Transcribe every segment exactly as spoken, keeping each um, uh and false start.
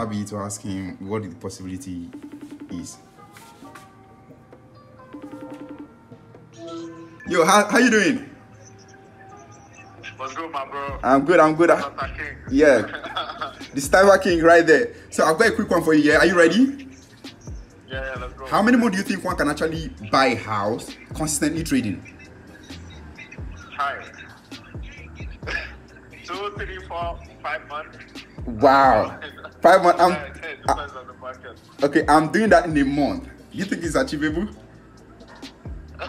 Abi to ask him what the possibility is. Yo, how how you doing? What's good, my bro? I'm good. I'm good. I, yeah, the Sniper King right there. So I've got a quick one for you. Yeah, are you ready? Yeah, yeah, let's go. How many more do you think one can actually buy a house consistently trading? Hi. Two, three, four, five months. Wow. Five months. I'm, yeah, it depends on the market. Okay, I'm doing that in a month. You think it's achievable? Well,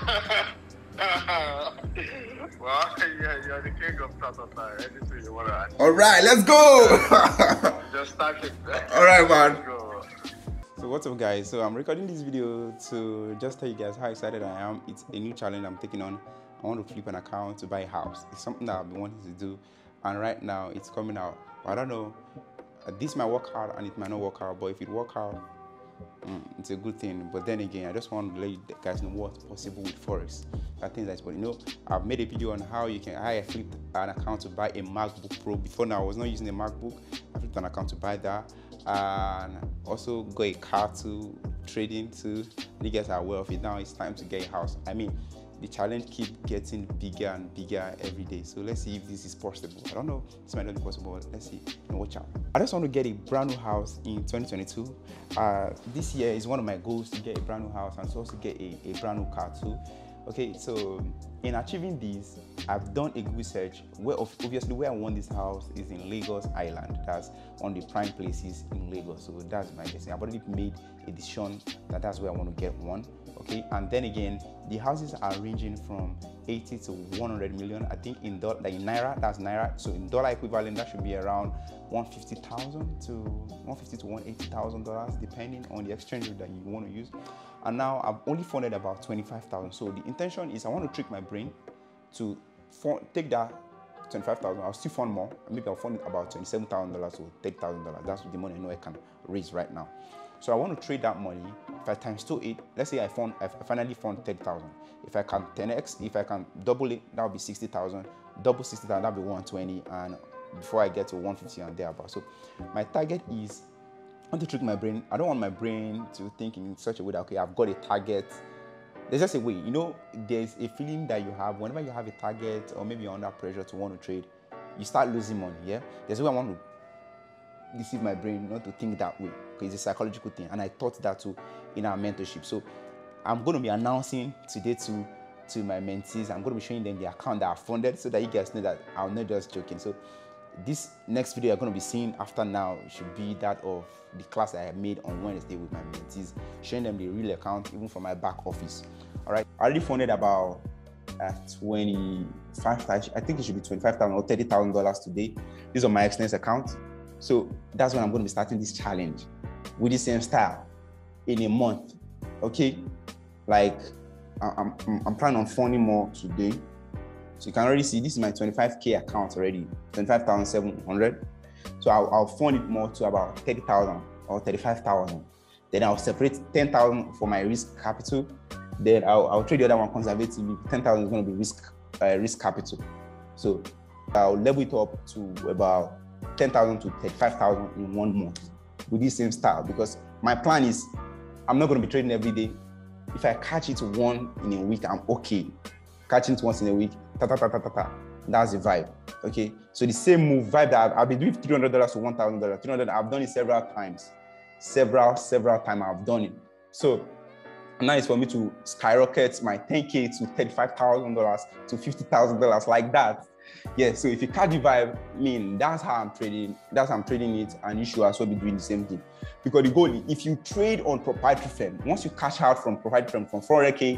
yeah, you're the king of Tata. Anything you want to ask. All right, let's go. Just start it. All right, man. So what's up, guys? So I'm recording this video to just tell you guys how excited I am. It's a new challenge I'm taking on. I want to flip an account to buy a house. It's something that I've been wanting to do, and right now it's coming out. I don't know. This might work out and it might not work out, but if it works out, mm, it's a good thing. But then again, I just want to let you guys know what's possible with Forex. That thing that's, but you know, I've made a video on how you can. I flipped an account to buy a MacBook Pro. Before now, I was not using a MacBook. I flipped an account to buy that, and also got a car to trade into. You guys are aware of it. Now it's time to get a house. I mean, the challenge keeps getting bigger and bigger every day. So let's see if this is possible. I don't know, this might not be possible, but let's see and watch out. I just want to get a brand new house in twenty twenty-two. Uh, this year is one of my goals to get a brand new house and to also get a, a brand new car too. Okay, so in achieving this, I've done a Google search. Where obviously where I want this house is in Lagos Island. That's one of the prime places in Lagos. So that's my guessing. I've already made a decision that that's where I want to get one. Okay, and then again, the houses are ranging from eighty to one hundred million. I think in dollar, like in Naira, that's Naira. So in dollar equivalent, that should be around one hundred fifty thousand to one hundred fifty to one hundred eighty thousand dollars, depending on the exchange rate that you want to use. And now I've only funded about twenty-five thousand. So the intention is I want to trick my brain to fund, take that twenty-five thousand. I'll still fund more. Maybe I'll fund it about twenty-seven thousand dollars or thirty thousand dollars. That's the money I know I can raise right now. So I want to trade that money. If I times two it, let's say I found I finally found thirty thousand. If I can ten X, if I can double it, that'll be sixty thousand. Double sixty thousand, that'll be one twenty. And before I get to one fifty and thereabout. So my target is, I want to trick my brain. I don't want my brain to think in such a way that, okay, I've got a target. There's just a way, you know, there's a feeling that you have whenever you have a target or maybe you're under pressure to want to trade, you start losing money, yeah? There's a way I want to deceive my brain not to think that way, because it's a psychological thing. And I taught that too in our mentorship. So I'm going to be announcing today to, to my mentees. I'm going to be showing them the account that I funded so that you guys know that I'm not just joking. So this next video you're going to be seeing after now should be that of the class that I made on Wednesday with my mentees, showing them the real account, even from my back office. All right, I already funded about uh, twenty-five thousand, I think it should be twenty-five thousand or thirty thousand dollars today. These are my Xness account. So that's when I'm going to be starting this challenge with the same style in a month. Okay, like I'm, I'm, I'm planning on funding more today. So you can already see this is my twenty-five K account already, twenty-five thousand seven hundred. So I'll, I'll fund it more to about thirty thousand or thirty-five thousand. Then I'll separate ten thousand for my risk capital. Then I'll, I'll trade the other one conservatively. ten thousand is going to be risk uh, risk capital. So I'll level it up to about ten thousand to thirty-five thousand in one month with this same style, because my plan is I'm not going to be trading every day. If I catch it one in a week, I'm okay. Catching it once in a week, ta ta ta ta ta ta. That's the vibe. Okay, so the same move vibe that I've, I've been doing three hundred dollars to one thousand dollars, three hundred dollars. I've done it several times, several several times I've done it. So now it's for me to skyrocket my ten K to thirty-five thousand dollars to fifty thousand dollars like that. Yeah. So if you catch the vibe, I mean that's how I'm trading. That's how I'm trading it, and you should also be doing the same thing, because the goal is if you trade on proprietary firm, once you cash out from proprietary firm from four hundred K,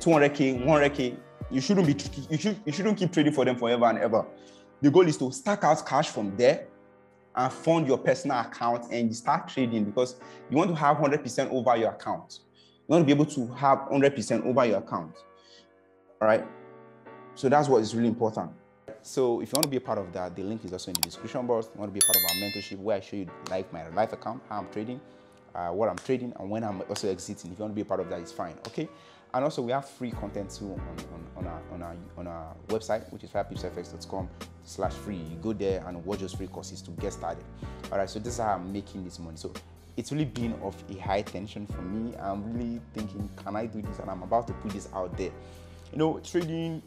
two hundred K, one hundred K. You shouldn't be you should you shouldn't keep trading for them forever and ever. The goal is to stack out cash from there and fund your personal account and start trading, because you want to have one hundred percent over your account. You want to be able to have one hundred percent over your account. All right. So that's what is really important. So if you want to be a part of that, the link is also in the description box. If you want to be a part of our mentorship where I show you like my life account, how I'm trading, uh, what I'm trading, and when I'm also exiting. If you want to be a part of that, it's fine. Okay. And also we have free content too on, on, on, our, on, our, on our website, which is fire pips f x dot com slash free. You go there and watch those free courses to get started. All right, so this is how I'm making this money. So it's really been of a high tension for me. I'm really thinking, can I do this? And I'm about to put this out there. You know, trading,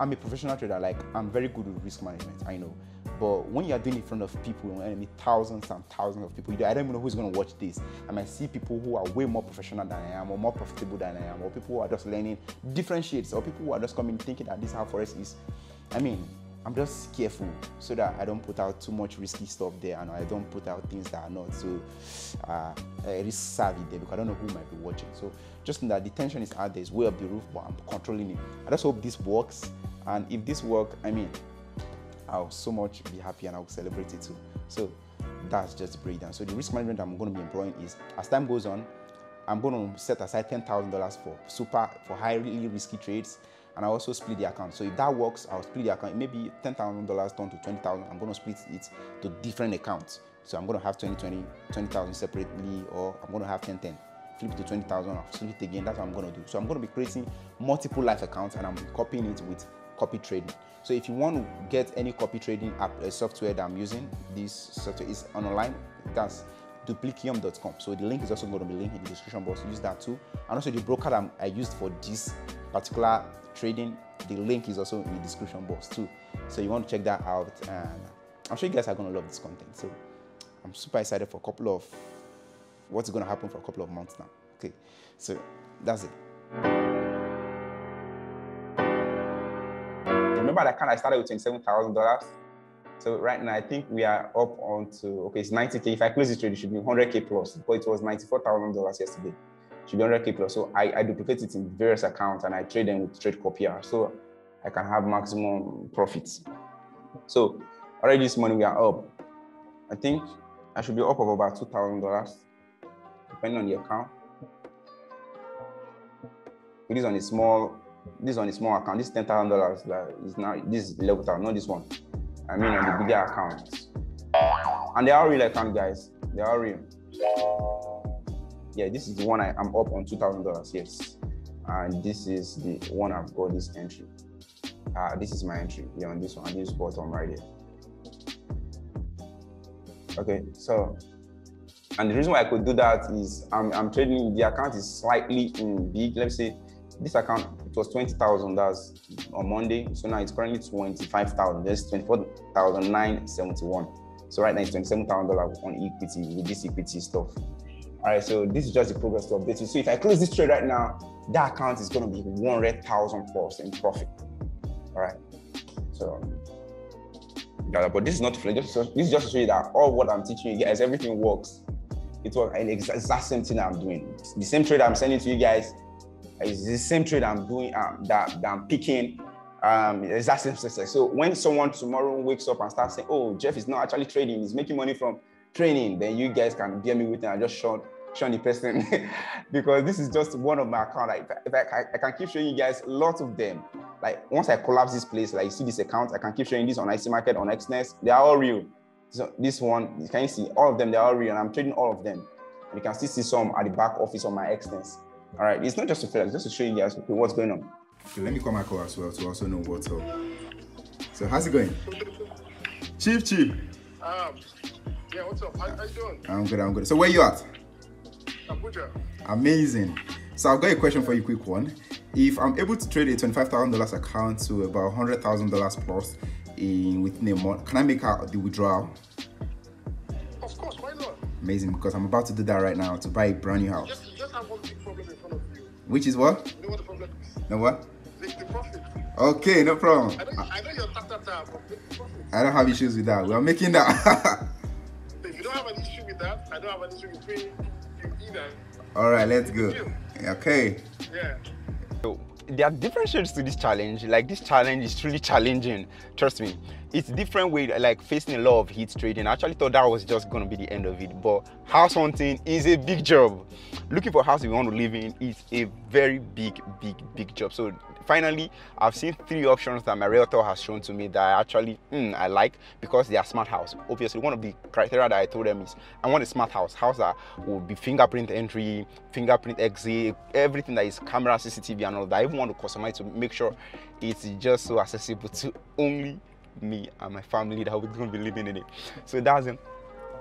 I'm a professional trader. Like, I'm very good with risk management, I know. But when you're doing it in front of people, I mean, thousands and thousands of people, I don't even know who's going to watch this. I might see people who are way more professional than I am, or more profitable than I am, or people who are just learning different shades, or people who are just coming thinking that this is how Forex is. I mean, I'm just careful so that I don't put out too much risky stuff there, and I don't put out things that are not so uh, risk savvy there, because I don't know who might be watching. So just that the tension is out there, it's way up the roof, but I'm controlling it. I just hope this works, and if this works, I mean, I'll so much be happy and I'll celebrate it too. So that's just the breakdown. So the risk management I'm going to be employing is, as time goes on, I'm going to set aside ten thousand dollars for super, for highly risky trades, and I also split the account. So if that works, I'll split the account. Maybe ten thousand dollars down to twenty thousand dollars. I'm going to split it to different accounts. So I'm going to have twenty thousand twenty, twenty, separately, or I'm going to have ten thousand. Flip to twenty thousand, I'll split it again. That's what I'm going to do. So I'm going to be creating multiple live accounts, and I'm copying it with copy trading. So if you want to get any copy trading app, uh, software that I'm using, this software is online. That's duplicium dot com. So the link is also going to be linked in the description box. Use that too. And also the broker that I used for this particular trading, the link is also in the description box too. So you want to check that out, and I'm sure you guys are going to love this content. So I'm super excited for a couple of what's going to happen for a couple of months now. Okay, so that's it. Remember that account I started with twenty-seven thousand dollars. So right now I think we are up on to, okay, it's ninety K. If I close this trade, it should be one hundred K plus, because it was ninety-four thousand dollars yesterday. It should be one hundred K plus. So I, I duplicate it in various accounts, and I trade them with trade copier, so I can have maximum profits. So already this morning we are up. I think I should be up of about two thousand dollars, depending on the account. It is on a small, this on a small account, this ten thousand dollars that is now, this level out, not this one. I mean on the bigger accounts. And they are real account, guys. They are real. Yeah, this is the one I am up on two thousand dollars. Yes, and this is the one I've got this entry. Uh, this is my entry. Yeah, on this one, on this bottom right here. Okay, so, and the reason why I could do that is I'm I'm trading. The account is slightly in big. Let's say this account, it was twenty thousand that's on Monday, so now it's currently twenty-five thousand. There's twenty-four thousand nine hundred seventy-one. So right now it's twenty-seven thousand dollars on equity with this equity stuff. All right, so this is just the progress to update you. So if I close this trade right now, that account is going to be one hundred thousand plus in profit. All right, so yeah, but this is not for just, this is just to show you that all what I'm teaching you guys, everything works. It was an exact same thing I'm doing. The same trade I'm sending to you guys, it's the same trade I'm doing, um, that, that I'm picking. Um, it's that same success. So when someone tomorrow wakes up and starts saying, oh, Jeff is not actually trading, he's making money from training, then you guys can get me with it and just shun, shun the person. Because this is just one of my accounts. Like, if I, if I, I can keep showing you guys lots of them. Like once I collapse this place, like you see this account, I can keep showing this on I C Market, on Xness. They are all real. So this one, you can see all of them, they are all real. And I'm trading all of them. And you can still see some at the back office on my Xness. All right, it's not just to fail, it's just to show you guys what's going on. Okay, let me call my call as well to also know what's up. So how's it going? Chief, Chief. Um, yeah, what's up? How are you doing? I'm good, I'm good. So where you at? Abuja. Amazing. So I've got a question for you, quick one. If I'm able to trade a twenty-five thousand dollars account to about one hundred thousand dollars plus in within a month, can I make out the withdrawal? Of course, why not? Amazing, because I'm about to do that right now to buy a brand new house. Just, just have one big problem in front of you. Which is what? You know what the problem is? No, what? Make the profit. Okay, no problem. I know, I know you're tap tap tap, but make the profit. I don't have issues with that. We're making that. If you don't have an issue with that, I don't have an issue with paying you either. Alright, let's go. Okay. Yeah. So there are different shades to this challenge. Like, this challenge is truly challenging. Trust me. It's different way, like facing a lot of heat trading. I actually thought that was just going to be the end of it. But house hunting is a big job. Looking for a house you want to live in is a very big, big, big job. So finally, I've seen three options that my realtor has shown to me that I actually mm, I like, because they are smart house. Obviously, one of the criteria that I told them is I want a smart house. House that will be fingerprint entry, fingerprint exit, everything that is camera, C C T V, and all that. I even want to customize to make sure it's just so accessible to only me and my family that we're going to be living in it. So that's it.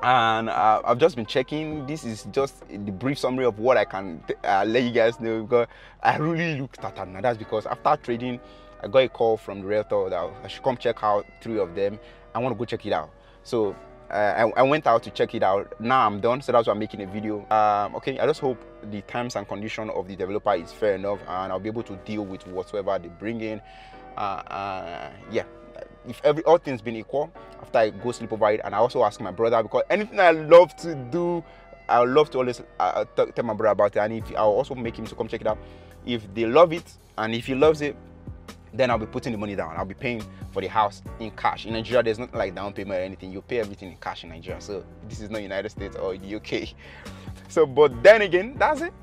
And uh, I've just been checking. This is just the brief summary of what I can uh, let you guys know, because I really looked at them. That's because after trading, I got a call from the realtor that I should come check out three of them. I want to go check it out. So uh, I, I went out to check it out. Now I'm done, so that's why I'm making a video. Um, okay, I just hope the terms and condition of the developer is fair enough, and I'll be able to deal with whatsoever they bring in. Uh, uh, yeah. If every all things been equal, after I go sleep over it, and I also ask my brother, because anything I love to do, I love to always uh, talk, tell my brother about it, and if I'll also make him to come check it out. If they love it, and if he loves it, then I'll be putting the money down. I'll be paying for the house in cash. In Nigeria, there's nothing like down payment or anything. You pay everything in cash in Nigeria. So this is not United States or U K. So, but then again, that's it.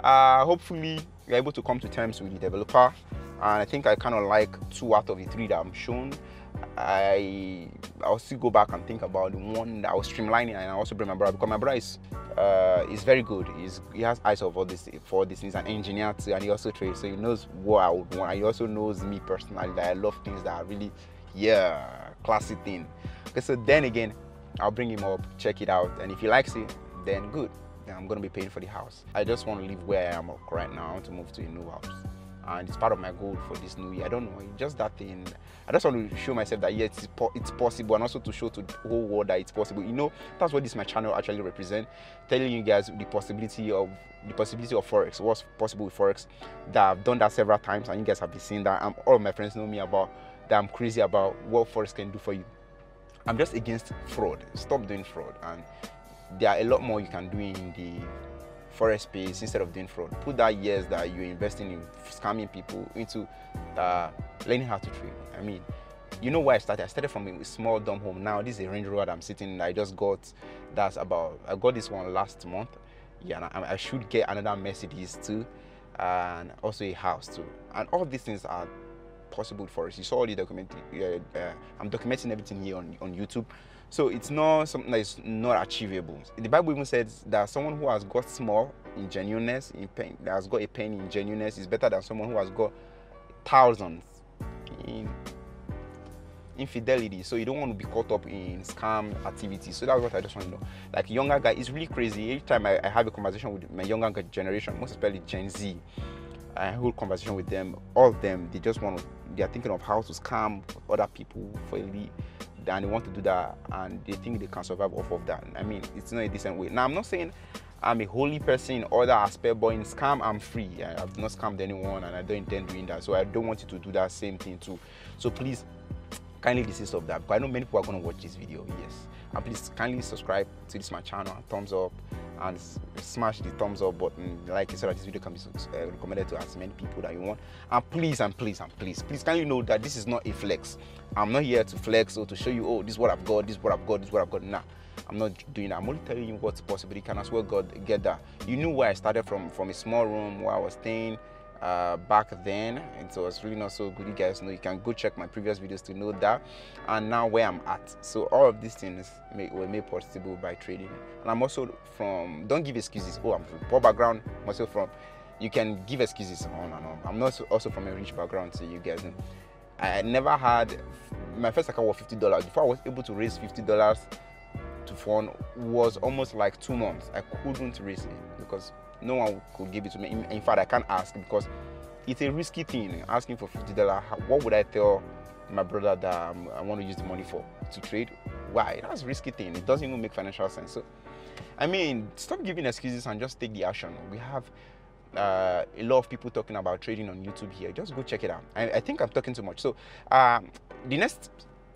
Uh, hopefully, you're able to come to terms with the developer. And I think I kind of like two out of the three that I'm shown. I, I'll still go back and think about the one that I was streamlining, and I also bring my brother, because my brother is, uh, is very good. He's, he has eyes of all this, for all this. He's an engineer too, and he also trades, so he knows what I would want. And he also knows me personally, that I love things that are really, yeah, classy thing. Okay, so then again, I'll bring him up, check it out, and if he likes it, then good. Then I'm going to be paying for the house. I just want to live where I am right now. I want to move to a new house. And it's part of my goal for this new year. I don't know, it's just that thing. I just want to show myself that yes, it's, po it's possible, and also to show to the whole world that it's possible. You know, that's what this my channel actually represents, telling you guys the possibility of the possibility of Forex, what's possible with Forex. That I've done that several times, and you guys have been seeing that. I'm, all of my friends know me about that. I'm crazy about what Forex can do for you. I'm just against fraud. Stop doing fraud, and there are a lot more you can do in the Forex space instead of doing fraud. Put that years that you're investing in scamming people into uh, learning how to trade. I mean, you know where I started. I started from a small dumb home. Now this is a Range Rover that I'm sitting in. I just got that's about. I got this one last month. Yeah, and I, I should get another Mercedes too, and also a house too. And all these things are possible for us. You saw all the document. Uh, uh, I'm documenting everything here on on YouTube. So it's not something that is not achievable. The Bible even says that someone who has got small in genuineness, in pain, that has got a pain in genuineness, is better than someone who has got thousands in infidelity. So you don't want to be caught up in scam activities. So that's what I just want to know. Like younger guy, it's really crazy. Every time I, I have a conversation with my younger generation, most especially Gen Z, I hold conversation with them. All of them, they just want to. They are thinking of how to scam other people for a lead. And they want to do that, and they think they can survive off of that. I mean, it's not a decent way. Now, I'm not saying I'm a holy person in other aspect, but in scam, I'm free. I, I've not scammed anyone, and I don't intend doing that. So I don't want you to do that same thing too. So please, kindly desist of that, because I know many people are going to watch this video. Yes, and please kindly subscribe to this my channel, thumbs up, and smash the thumbs up button, like it, so that this video can be uh, recommended to as many people that you want. And please, and please, and please, please kindly know that this is not a flex. I'm not here to flex or to show you, oh, this is what I've got, this is what I've got, this is what I've got. Nah, I'm not doing that. I'm only telling you what's possible. You can as well God get that. You knew where I started from, from a small room where I was staying. Uh, back then, and so it's really not so good. You guys know, you can go check my previous videos to know that, and now where I'm at. So all of these things made, were made possible by trading. And I'm also from, don't give excuses, oh, I'm from poor background. I'm also from, you can give excuses on and on. I'm not also from a rich background, so you guys know. I never had, my first account was fifty dollars. Before I was able to raise fifty dollars to fund was almost like two months. I couldn't raise it because no one could give it to me. In fact, I can't ask because it's a risky thing. Asking for fifty dollars, what would I tell my brother that I'm, I want to use the money for to trade? Why? That's a risky thing. It doesn't even make financial sense. So, I mean, stop giving excuses and just take the action. We have uh, a lot of people talking about trading on YouTube here. Just go check it out. I, I think I'm talking too much. So, um, the next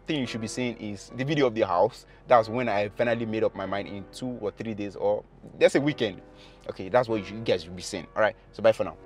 thing you should be seeing is the video of the house. That's when I finally made up my mind in two or three days or that's a weekend. Okay, that's what you guys will be seeing. All right, so bye for now.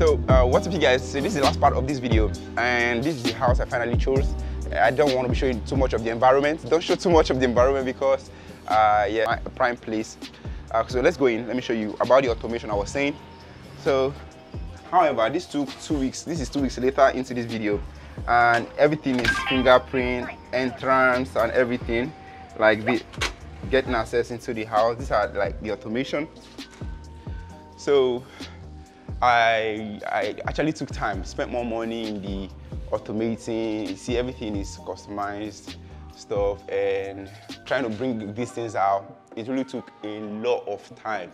So uh, what's up you guys, so this is the last part of this video and this is the house I finally chose. I don't want to be showing too much of the environment. Don't show too much of the environment because uh, yeah, a prime place. Uh, so let's go in, let me show you about the automation I was saying. So however, this took two weeks, this is two weeks later into this video and everything is fingerprint, entrance and everything like the getting access into the house. These are like the automation. So I, I actually took time, spent more money in the automating. You see, everything is customized stuff and trying to bring these things out. It really took a lot of time.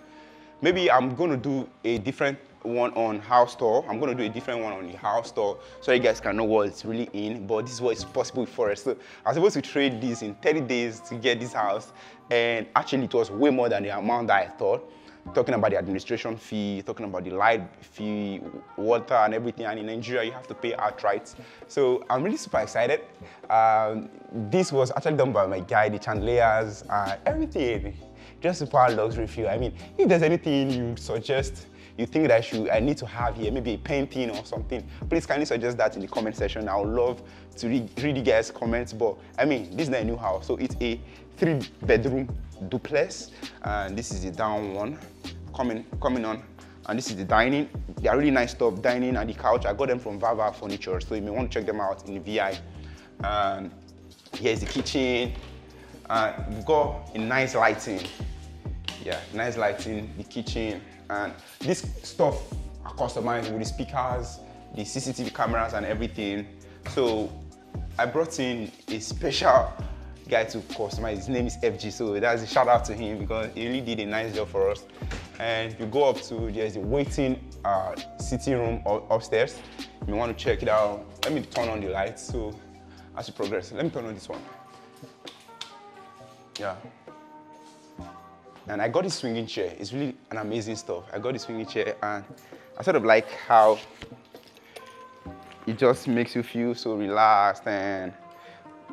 Maybe I'm going to do a different one on house tour. I'm going to do a different one on the house tour so you guys can know what it's really in, but this is what is possible for us. So I was supposed to trade this in thirty days to get this house and actually it was way more than the amount that I thought. Talking about the administration fee, talking about the light fee, water and everything, and in Nigeria you have to pay outright. So I'm really super excited. Um, this was actually done by my guy, the chandeliers, uh, everything. Just super luxury feel. I mean, if there's anything you suggest, you think that I should, I need to have here, maybe a painting or something, please kindly suggest that in the comment section. I would love to read, read you guys' comments, but I mean, this is not a new house, so it's a three bedroom duplex, and this is the down one, coming, coming on, and this is the dining. They are really nice stuff, dining and the couch. I got them from Vava Furniture, so you may want to check them out in V I. And here's the kitchen, and we've got a nice lighting. Yeah, nice lighting, the kitchen, and this stuff are customized with the speakers, the C C T V cameras and everything. So I brought in a special guy to customize. His name is F G, so that's a shout out to him because he really did a nice job for us. And you go up to, there's a waiting uh, sitting room upstairs. If you want to check it out, let me turn on the lights. So as you progress, let me turn on this one. Yeah. And I got this swinging chair. It's really an amazing stuff. I got this swinging chair and I sort of like how it just makes you feel so relaxed and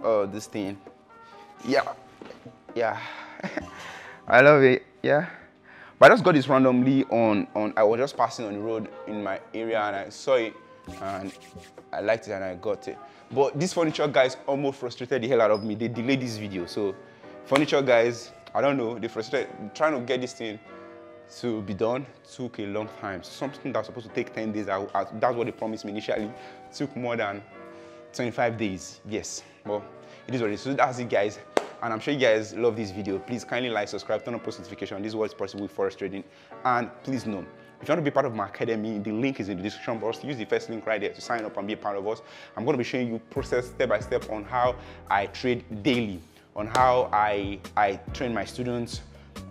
oh, this thing. Yeah, yeah, I love it, yeah. But I just got this randomly on, on, I was just passing on the road in my area and I saw it and I liked it and I got it. But these furniture guys almost frustrated the hell out of me. They delayed this video. So furniture guys, I don't know, they frustrated, trying to get this thing to be done took a long time. Something that was supposed to take ten days, I, I, that's what they promised me initially, took more than twenty-five days, yes. Well, it is what it is. So that's it guys. And I'm sure you guys love this video. Please kindly like, subscribe, turn on post notification. This is what is possible with forex trading. And please know, if you want to be part of my academy, the link is in the description box. Use the first link right there to sign up and be a part of us. I'm going to be showing you process step by step on how I trade daily, on how I, I train my students,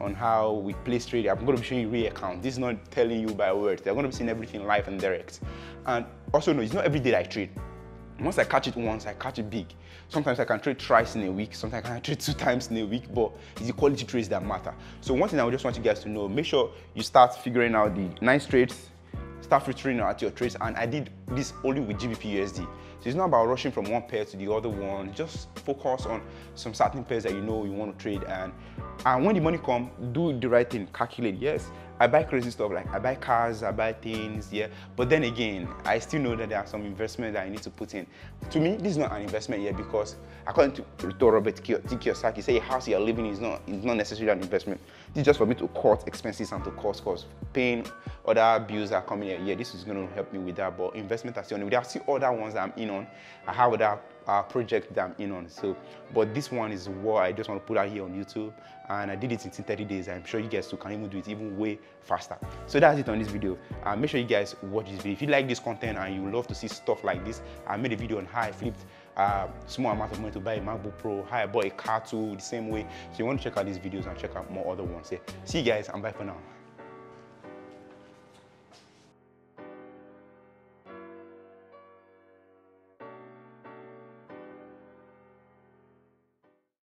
on how we place trade. I'm going to be showing you real account. This is not telling you by words. They're going to be seeing everything live and direct. And also know, it's not every day that I trade. Once I catch it once, I catch it big. Sometimes I can trade thrice in a week, sometimes I can trade two times in a week, but it's the quality trades that matter. So one thing I just want you guys to know, make sure you start figuring out the nice trades, start filtering out your trades, and I did this only with G B P U S D. So it's not about rushing from one pair to the other one, just focus on some certain pairs that you know you want to trade, and, and when the money comes, do the right thing, calculate, yes. I buy crazy stuff, like I buy cars, I buy things, yeah. But then again, I still know that there are some investments that I need to put in. To me, this is not an investment yet because according to, to Robert T. Kiyosaki, say a house you're living is not, is not necessarily an investment. This is just for me to cut expenses and to cost cost. Paying other bills that are coming here, yeah, this is gonna help me with that, but investment are still on. There are still other ones that I'm in on. I have other uh, projects that I'm in on. So, but this one is what I just want to put out here on YouTube. And I did it in thirty days. I'm sure you guys too can even do it even way faster. So that's it on this video. Uh, make sure you guys watch this video. If you like this content and you love to see stuff like this, I made a video on how I flipped uh, small amount of money to buy a MacBook Pro, how I bought a car too, the same way. So you want to check out these videos and check out more other ones. Yeah. See you guys and bye for now.